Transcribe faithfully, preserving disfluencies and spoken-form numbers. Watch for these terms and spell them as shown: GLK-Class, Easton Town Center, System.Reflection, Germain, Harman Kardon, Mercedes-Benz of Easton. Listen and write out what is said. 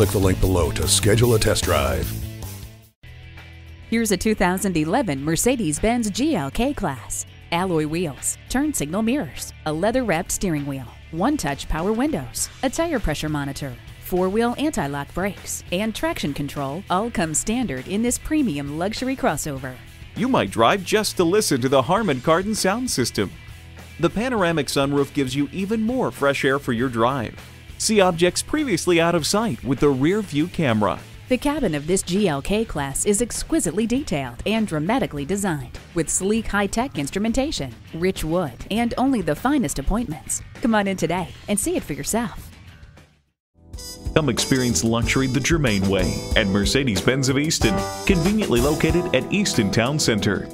click the link below to schedule a test drive. Here's a two thousand eleven Mercedes-Benz G L K Class. Alloy wheels, turn signal mirrors, a leather-wrapped steering wheel, one-touch power windows, a tire pressure monitor, four-wheel anti-lock brakes, and traction control all come standard in this premium luxury crossover. You might drive just to listen to the Harman Kardon sound system. The panoramic sunroof gives you even more fresh air for your drive. See objects previously out of sight with the rear view camera. The cabin of this G L K Class is exquisitely detailed and dramatically designed, with sleek high-tech instrumentation, rich wood, and only the finest appointments. Come on in today and see it for yourself. Come experience luxury the Germain way at Mercedes-Benz of Easton, conveniently located at Easton Town Center.